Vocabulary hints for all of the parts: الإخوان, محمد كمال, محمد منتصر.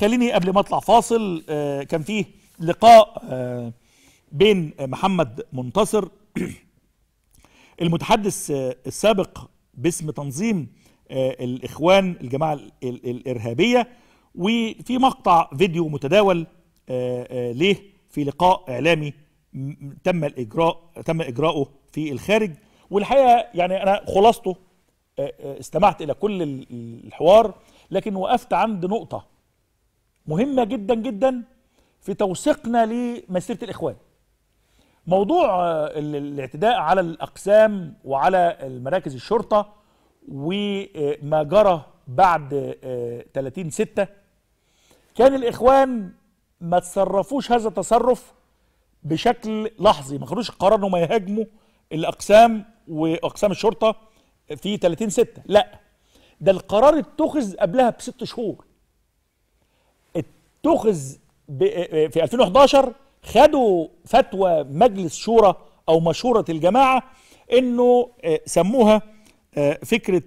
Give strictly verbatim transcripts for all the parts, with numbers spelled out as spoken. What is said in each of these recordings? خليني قبل ما اطلع فاصل، كان فيه لقاء بين محمد منتصر المتحدث السابق باسم تنظيم الإخوان الجماعة الإرهابية، وفي مقطع فيديو متداول ليه في لقاء إعلامي تم الإجراء تم إجراؤه في الخارج. والحقيقة يعني أنا خلاصته، استمعت إلى كل الحوار لكن وقفت عند نقطة مهمة جدا جدا في توثيقنا لمسيرة الإخوان. موضوع الاعتداء على الأقسام وعلى مراكز الشرطة وما جرى بعد ثلاثين ستة، كان الإخوان ما تصرفوش هذا التصرف بشكل لحظي، ما خدوش قرار انهم يهاجموا الأقسام وأقسام الشرطة في ثلاثين ستة، لا، ده القرار اتخذ قبلها بست شهور، اتخذ في ألفين وأحد عشر. خدوا فتوى مجلس شورى أو مشورة الجماعة، إنه سموها فكرة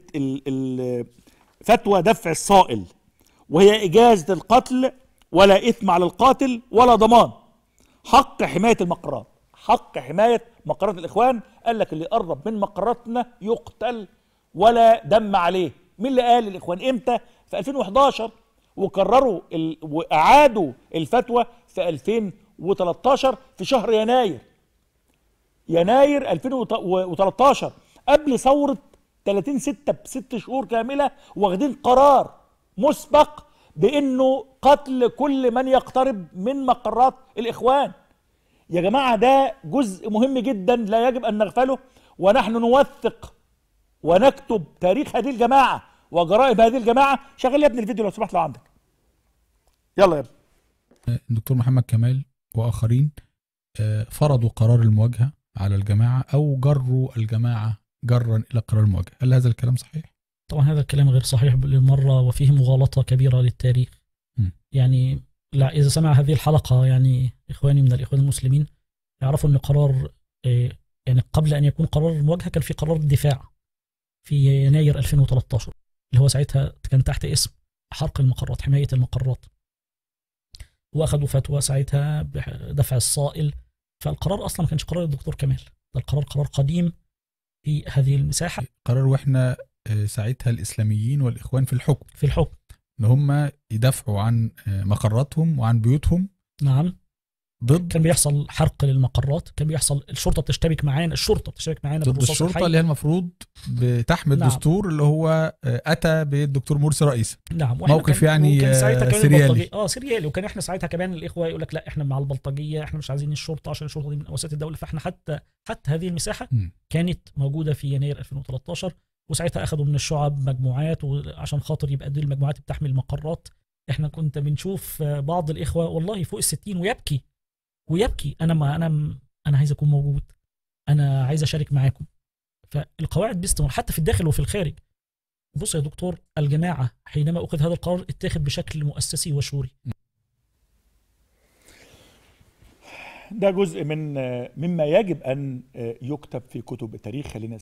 فتوى دفع الصائل، وهي إجازة القتل ولا إثم على القاتل ولا ضمان، حق حماية المقرات، حق حماية مقرات الإخوان. قال لك اللي قرب من مقراتنا يقتل ولا دم عليه. مين اللي قال الإخوان؟ إمتى؟ في ألفين وأحد عشر، وقرروا ال... وأعادوا الفتوى في ألفين وثلاثة عشر في شهر يناير يناير ألفين وثلاثة عشر، قبل ثورة ثلاثين ستة بست شهور كاملة، واخدين قرار مسبق بأنه قتل كل من يقترب من مقرات الإخوان. يا جماعة ده جزء مهم جدا لا يجب أن نغفله، ونحن نوثق ونكتب تاريخ هذه الجماعة وجرائم هذه الجماعة. شغل يا ابني الفيديو لو سمحت لو عندك، يلا يا ابني. الدكتور محمد كمال وآخرين فرضوا قرار المواجهة على الجماعة أو جروا الجماعة جرا إلى قرار المواجهة، هل هذا الكلام صحيح؟ طبعا هذا الكلام غير صحيح بالمرة، وفيه مغالطة كبيرة للتاريخ. م. يعني لا، إذا سمع هذه الحلقة يعني إخواني من الإخوان المسلمين يعرفوا أن قرار يعني قبل أن يكون قرار المواجهة كان في قرار الدفاع في يناير ألفين وثلاثة عشر، اللي هو ساعتها كان تحت اسم حرق المقرات، حماية المقرات، واخدوا فتوى ساعتها بدفع الصائل. فالقرار اصلا ما كانش قرار الدكتور كمال، ده القرار قرار قديم في هذه المساحه، قرار واحنا ساعتها الاسلاميين والاخوان في الحكم في الحكم ان هم يدافعوا عن مقراتهم وعن بيوتهم. نعم، ضد، كان بيحصل حرق للمقرات، كان بيحصل الشرطه بتشتبك معانا الشرطه بتشتبك معانا ضد الشرطه الحي. اللي هي المفروض بتحمي الدستور. نعم. اللي هو اتى بالدكتور مرسي رئيسا. نعم، موقف يعني سريالي، اه سريالي. وكان احنا ساعتها كمان الاخوه يقول لك لا احنا مع البلطجيه، احنا مش عايزين الشرطه عشان الشرطه دي من اوساط الدوله. فاحنا حتى حتى هذه المساحه م. كانت موجوده في يناير ألفين وثلاثة عشر، وساعتها اخذوا من الشعب مجموعات عشان خاطر يبقى دي المجموعات بتحمي المقرات. احنا كنت بنشوف بعض الاخوه والله فوق الستين ويبكي ويبكي، انا ما انا انا عايز اكون موجود، انا عايز اشارك معاكم. فالقواعد باستمرار حتى في الداخل وفي الخارج. بص يا دكتور، الجماعه حينما اخذ هذا القرار اتاخذ بشكل مؤسسي وشوري. ده جزء من مما يجب ان يكتب في كتب التاريخ. خلينا